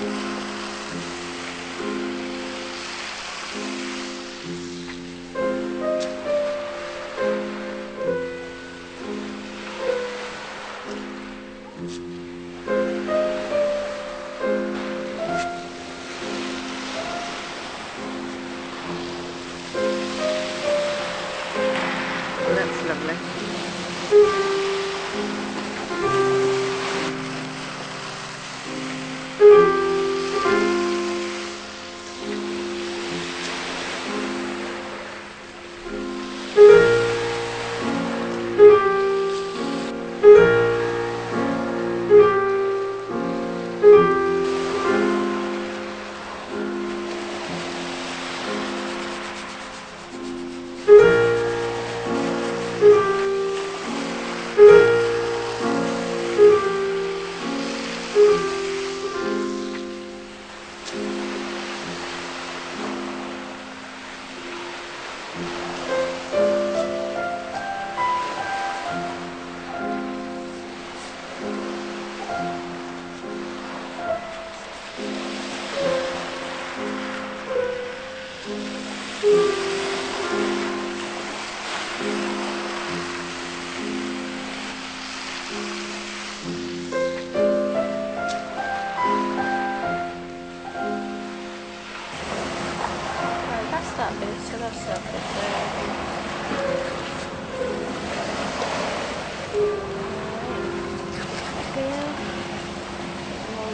More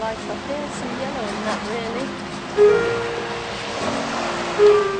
life up here, some yellow in that really.